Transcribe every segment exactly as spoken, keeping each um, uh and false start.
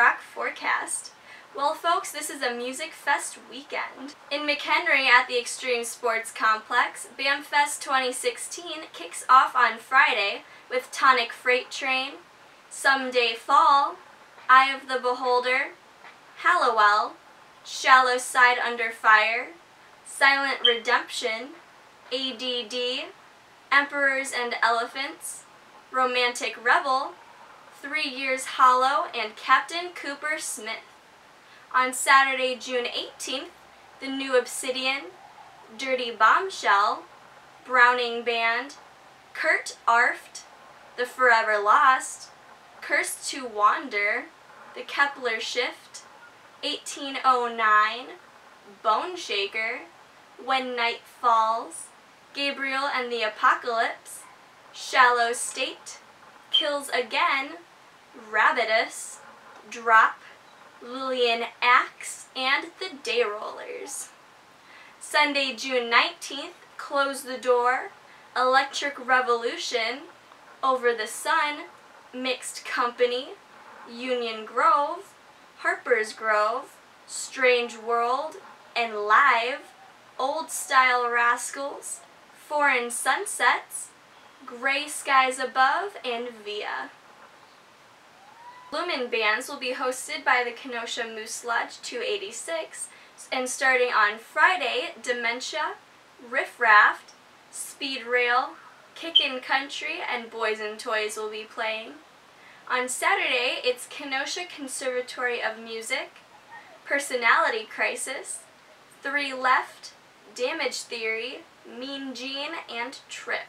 rock forecast. Well folks, this is a Music Fest weekend. In McHenry at the Extreme Sports Complex, BAMFest twenty sixteen kicks off on Friday with Tonic Freight Train, Someday Fall, Eye of the Beholder, Haliwel, Shallow Side Under Fire, Silent Redemption, A D D, Emperors and Elephants, Romantic Rebel, Three Years Hollow, and Captain Cooper Smith. On Saturday, June eighteenth, The New Obsidian, Dirty Bombshell, Browning Band, Kurt Arft, The Forever Lost, Cursed to Wander, The Kepler Shift, eighteen oh nine, Bone Shaker, When Night Falls, Gabriel and the Apocalypse, Shallow State, Kills Again, Rabidus, Drop, Lillian Axe, and the Day Rollers. Sunday, June nineteenth, Close the Door, Electric Revolution, Over the Sun, Mixed Company, Union Grove, Harper's Grove, Strange World, and Live, Old Style Rascals, Foreign Sunsets, Gray Skies Above, and Via. Lumen Bands will be hosted by the Kenosha Moose Lodge two eighty-six, and starting on Friday, Dementia, Riff Raft, Speed Rail, Kickin' Country, and Boys and Toys will be playing. On Saturday, it's Kenosha Conservatory of Music, Personality Crisis, Three Left, Damage Theory, Mean Gene, and Trip.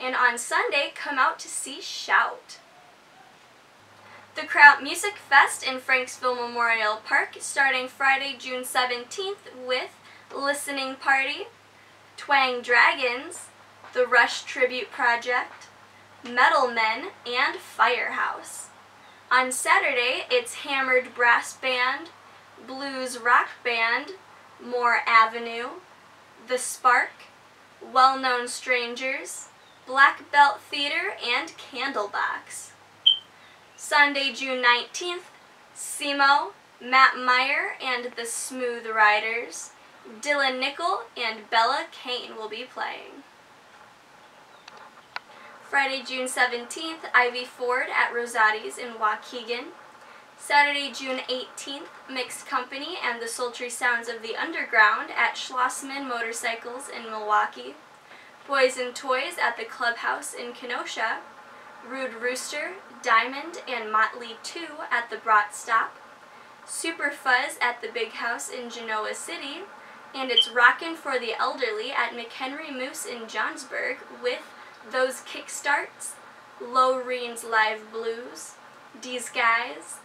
And on Sunday, come out to see Shout. The Kraut Music Fest in Franksville Memorial Park starting Friday, June seventeenth with Listening Party, Twang Dragons, The Rush Tribute Project, Metal Men, and Firehouse. On Saturday, it's Hammered Brass Band, Blues Rock Band, Moore Avenue, The Spark, Well-Known Strangers, Black Belt Theater, and Candlebox. Sunday, June nineteenth, Simo, Matt Meyer, and the Smooth Riders, Dylan Nickel, and Bella Kane will be playing. Friday, June seventeenth, Ivy Ford at Rosati's in Waukegan. Saturday, June eighteenth, Mixed Company and the Sultry Sounds of the Underground at Schlossman Motorcycles in Milwaukee. Boys and Toys at the Clubhouse in Kenosha. Rude Rooster, Diamond, and Motley two at the Brat Stop, Super Fuzz at the Big House in Genoa City, and it's Rockin' for the Elderly at McHenry Moose in Johnsburg with Those Kickstarts, Low Reen's Live Blues, These Guys,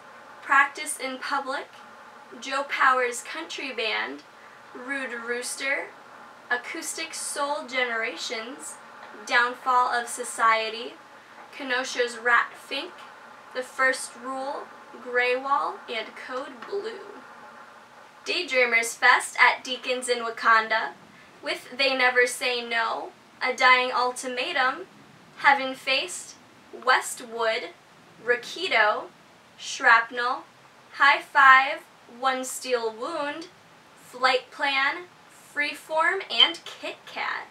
Practice in Public, Joe Powers Country Band, Rude Rooster, Acoustic Soul Generations, Downfall of Society, Kenosha's Rat Fink, The First Rule, Graywall, and Code Blue. Daydreamers Fest at Deacon's in Wakanda with They Never Say No, A Dying Ultimatum, Heaven Faced, Westwood, Rakido, Shrapnel, High Five, One Steel Wound, Flight Plan, Freeform, and Kit Kat.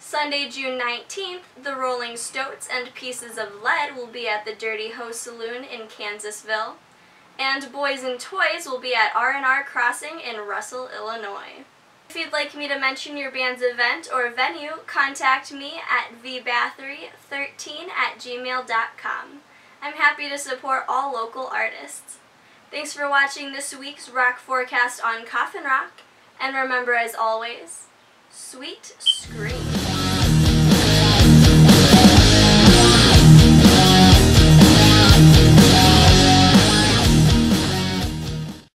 Sunday, June nineteenth, the Rolling Stoats and Pieces of Lead will be at the Dirty Hoe Saloon in Kansasville, and Boys and Toys will be at R and R Crossing in Russell, Illinois. If you'd like me to mention your band's event or venue, contact me at v bathory one three at gmail dot com. I'm happy to support all local artists. Thanks for watching this week's Rock Forecast on Coffin Rock, and remember as always, sweet scream.